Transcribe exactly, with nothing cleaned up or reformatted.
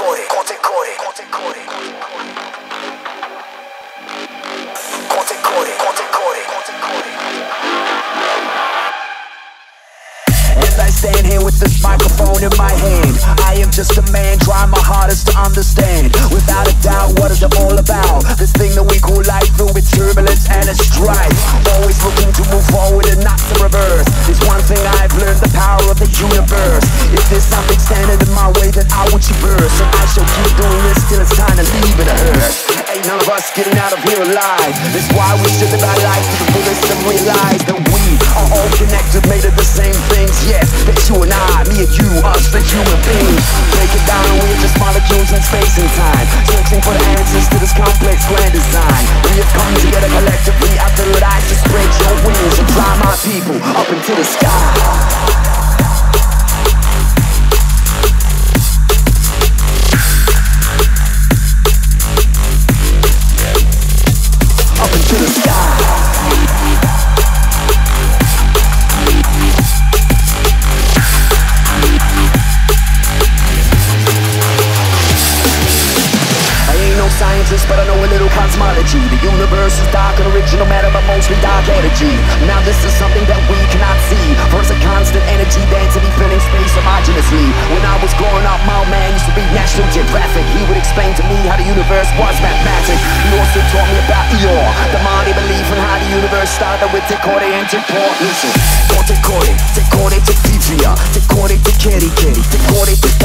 Kore, ko te kore, ko te kore, ko te kore, ko te kore, ko te kore. Yes, I stand here with this microphone in my hand. I am just a man, trying my hardest to understand. Without a doubt, what is it all about? This thing that we call life through its turbulence and its strife. Always looking to move forward and not to reverse. There's one thing I've learned, the power of the universe. If there's something standing in my way, then I will traverse. So I shall keep doing this till it's time to leave it hurt. Ain't none of us getting out of here alive. That's why we should live our life to the fullest and realize that we are all connected, made of the same things. Yes, that you and I, me and you, us, the human beings. Break it down, we're just molecules in space and time, searching for the answers to this complex grand design. We have come together collectively. I feel that I should spread your wings and fly my people up into the sky. But I know a little cosmology. The universe is dark and original matter, but mostly dark energy. Now this is something that we cannot see. First a constant energy density filling space homogeneously. When I was growing up, my old man used to be National Geographic. He would explain to me how the universe was mathematics. He also taught me about Eeyore, the Māori belief in how the universe started with Te Kore and Te Porntu. Te Kore, Te Kore, Te Tevi'a, Te Kore, Te Keriki, Te Kore, Te